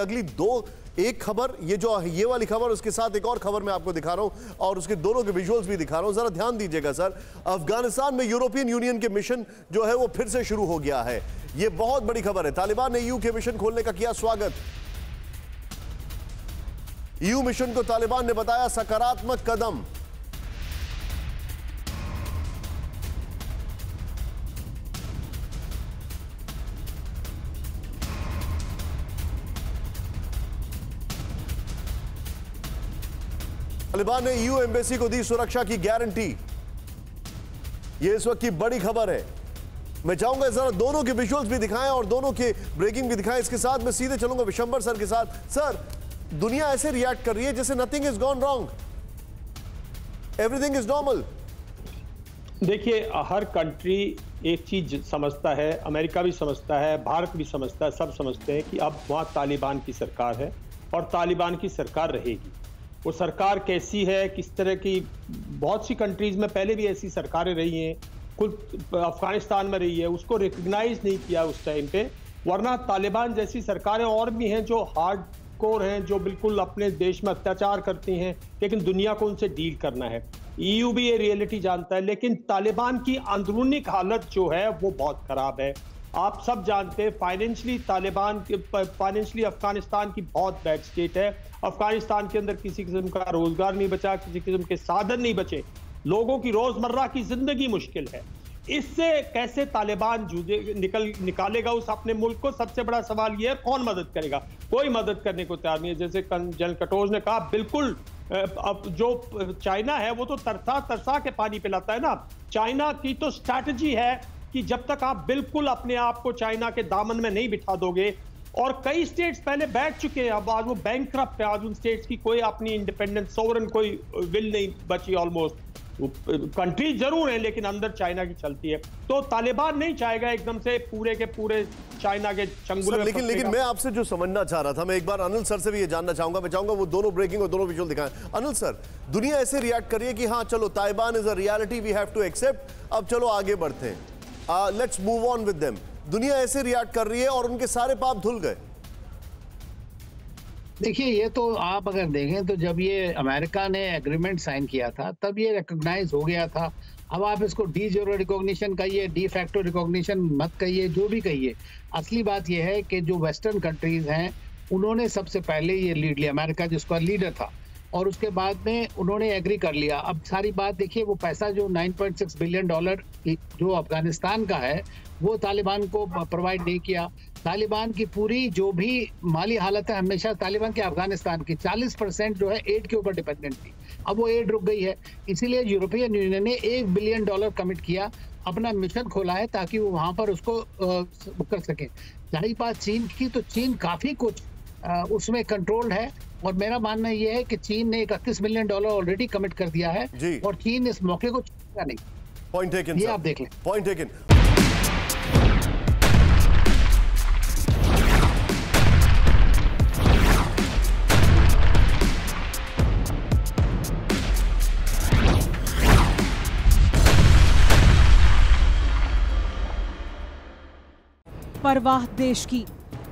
अगली दो एक खबर ये वाली खबर उसके साथ एक और खबर मैं आपको दिखा रहा हूं और उसके दोनों के विजुअल्स भी दिखा रहा हूं, जरा ध्यान दीजिएगा सर। अफगानिस्तान में यूरोपियन यूनियन के मिशन जो है वो फिर से शुरू हो गया है। ये बहुत बड़ी खबर है। तालिबान ने ईयू के मिशन खोलने का किया स्वागत। ईयू मिशन को तालिबान ने बताया सकारात्मक कदम। तालिबान ने ईयू एम्बेसी को दी सुरक्षा की गारंटी। यह इस वक्त की बड़ी खबर है। मैं चाहूंगा जरा दोनों के विजुअल्स भी दिखाएं और दोनों के ब्रेकिंग भी दिखाएं। इसके साथ मैं सीधे चलूंगा विशंबर सर के साथ। सर, दुनिया ऐसे रिएक्ट कर रही है जैसे nothing is gone wrong, everything is normal. देखिए, हर कंट्री एक चीज समझता है, अमेरिका भी समझता है, भारत भी समझता है, सब समझते हैं कि अब वहां तालिबान की सरकार है और तालिबान की सरकार रहेगी। वो सरकार कैसी है, किस तरह की, बहुत सी कंट्रीज़ में पहले भी ऐसी सरकारें रही हैं, खुद अफगानिस्तान में रही है, उसको रिकग्नाइज नहीं किया उस टाइम पे। वरना तालिबान जैसी सरकारें और भी हैं जो हार्ड कोर हैं, जो बिल्कुल अपने देश में अत्याचार करती हैं, लेकिन दुनिया को उनसे डील करना है। ईयू भी ये रियलिटी जानता है, लेकिन तालिबान की अंदरूनी हालत जो है वो बहुत ख़राब है। आप सब जानते हैं फाइनेंशली अफगानिस्तान की बहुत बैड स्टेट है। अफगानिस्तान के अंदर किसी किस्म का रोजगार नहीं बचा, किसी किस्म के साधन नहीं बचे, लोगों की रोजमर्रा की जिंदगी मुश्किल है। इससे कैसे तालिबान निकालेगा उस अपने मुल्क को, सबसे बड़ा सवाल यह है। कौन मदद करेगा? कोई मदद करने को तैयार नहीं है। जैसे कंजन कटोज ने कहा, बिल्कुल अब जो चाइना है वो तो तरसा तरसा के पानी पिलाता है ना। चाइना की तो स्ट्रैटेजी है कि जब तक आप बिल्कुल अपने आप को चाइना के दामन में नहीं बिठा दोगे, और कई स्टेट्स पहले बैठ चुके हैं, अब आज वो बैंकक्रप्ट है, आज उन स्टेट्स की कोई अपनी इंडिपेंडेंट सोवरन कोई विल नहीं बची, ऑलमोस्ट कंट्री जरूर है लेकिन अंदर चाइना की चलती है। तो तालिबान नहीं चाहेगा एकदम से पूरे के पूरे चाइना के चंगुल में। लेकिन मैं आपसे जो समझना चाह रहा था, मैं एक बार अनिल सर से भी ये जानना चाहूंगा। मैं चाहूंगा वो दोनों ब्रेकिंग और दोनों विजुअल दिखाएं। अनिल सर, दुनिया ऐसे रिएक्ट करिए कि हाँ चलो Taliban is a reality, we have to accept, अब चलो आगे बढ़ते हैं, let's move on with them. दुनिया ऐसे रिएक्ट कर रही है और उनके सारे पाप धुल गए। देखिए, ये तो आप अगर देखें तो जब ये अमेरिका ने एग्रीमेंट साइन किया था तब ये रिकॉग्नाइज हो गया था। अब आप इसको डी जेरो रिकॉग्निशन कहिए, डी फैक्टो रिकॉग्निशन मत कहिए, जो भी कहिए, असली बात ये है कि जो वेस्टर्न कंट्रीज हैं उन्होंने सबसे पहले ये लीड लिया। अमेरिका जिसका लीडर था और उसके बाद में उन्होंने एग्री कर लिया। अब सारी बात देखिए, वो पैसा जो 9.6 बिलियन डॉलर जो अफगानिस्तान का है वो तालिबान को प्रोवाइड नहीं किया। तालिबान की पूरी जो भी माली हालत है, हमेशा तालिबान के अफगानिस्तान की 40% जो है एड के ऊपर डिपेंडेंट थी। अब वो एड रुक गई है, इसीलिए यूरोपियन यूनियन ने $1 बिलियन कमिट किया, अपना मिशन खोला है ताकि वो वहाँ पर उसको कर सकें। रही बात चीन की, तो चीन काफ़ी कुछ उसमें कंट्रोल है और मेरा मानना यह है कि चीन ने $31 मिलियन ऑलरेडी कमिट कर दिया है और चीन इस मौके को छोड़ेगा नहीं। पॉइंट टेकन, ये आप देख लें। Point taken. परवाह देश की,